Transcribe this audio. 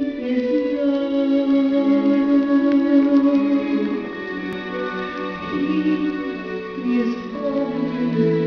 He is holy.